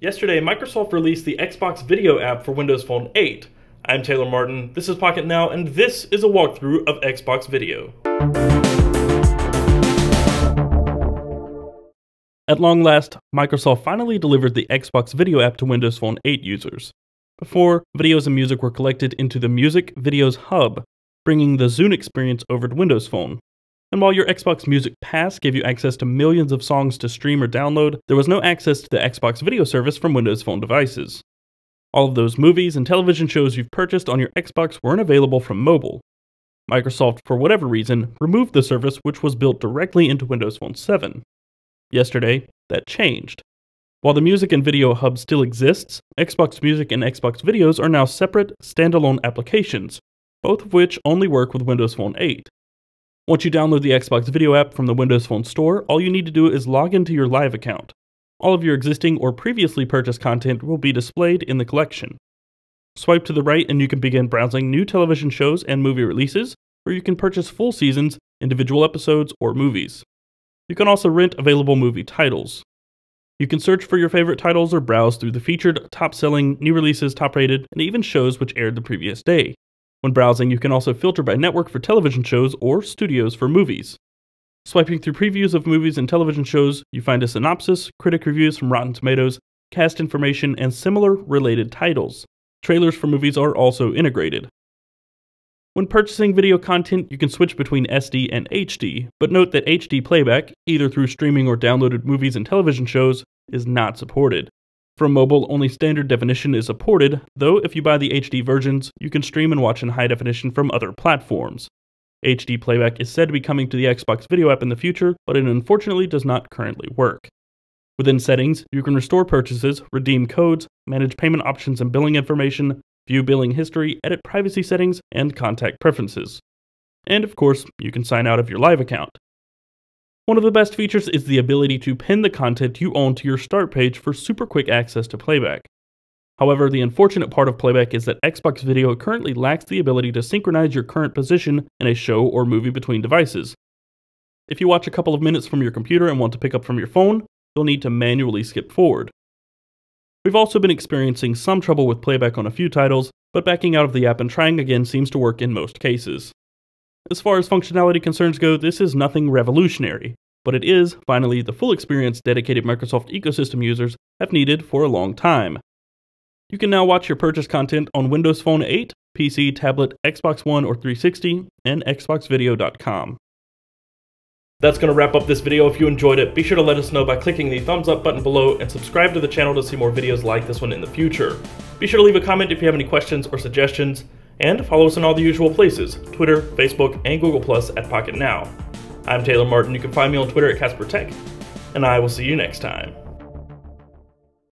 Yesterday, Microsoft released the Xbox Video app for Windows Phone 8. I'm Taylor Martin, this is Pocketnow, and this is a walkthrough of Xbox Video. At long last, Microsoft finally delivered the Xbox Video app to Windows Phone 8 users. Before, videos and music were collected into the Music Videos Hub, bringing the Zune experience over to Windows Phone. And while your Xbox Music Pass gave you access to millions of songs to stream or download, there was no access to the Xbox Video service from Windows Phone devices. All of those movies and television shows you've purchased on your Xbox weren't available from mobile. Microsoft, for whatever reason, removed the service which was built directly into Windows Phone 7. Yesterday, that changed. While the Music and Video Hub still exists, Xbox Music and Xbox Videos are now separate, standalone applications, both of which only work with Windows Phone 8. Once you download the Xbox Video app from the Windows Phone Store, all you need to do is log into your Live account. All of your existing or previously purchased content will be displayed in the collection. Swipe to the right and you can begin browsing new television shows and movie releases, or you can purchase full seasons, individual episodes, or movies. You can also rent available movie titles. You can search for your favorite titles or browse through the featured, top-selling, new releases, top-rated, and even shows which aired the previous day. When browsing, you can also filter by network for television shows or studios for movies. Swiping through previews of movies and television shows, you find a synopsis, critic reviews from Rotten Tomatoes, cast information, and similar related titles. Trailers for movies are also integrated. When purchasing video content, you can switch between SD and HD, but note that HD playback, either through streaming or downloaded movies and television shows, is not supported. From mobile, only standard definition is supported, though if you buy the HD versions, you can stream and watch in high definition from other platforms. HD playback is said to be coming to the Xbox Video app in the future, but it unfortunately does not currently work. Within settings, you can restore purchases, redeem codes, manage payment options and billing information, view billing history, edit privacy settings, and contact preferences. And of course, you can sign out of your Live account. One of the best features is the ability to pin the content you own to your start page for super quick access to playback. However, the unfortunate part of playback is that Xbox Video currently lacks the ability to synchronize your current position in a show or movie between devices. If you watch a couple of minutes from your computer and want to pick up from your phone, you'll need to manually skip forward. We've also been experiencing some trouble with playback on a few titles, but backing out of the app and trying again seems to work in most cases. As far as functionality concerns go, this is nothing revolutionary, but it is, finally, the full experience dedicated Microsoft ecosystem users have needed for a long time. You can now watch your purchased content on Windows Phone 8, PC, tablet, Xbox One or 360, and XboxVideo.com. That's going to wrap up this video. If you enjoyed it, be sure to let us know by clicking the thumbs up button below and subscribe to the channel to see more videos like this one in the future. Be sure to leave a comment if you have any questions or suggestions. And follow us on all the usual places, Twitter, Facebook, and Google+ at Pocketnow. I'm Taylor Martin. You can find me on Twitter at CasperTech, and I will see you next time.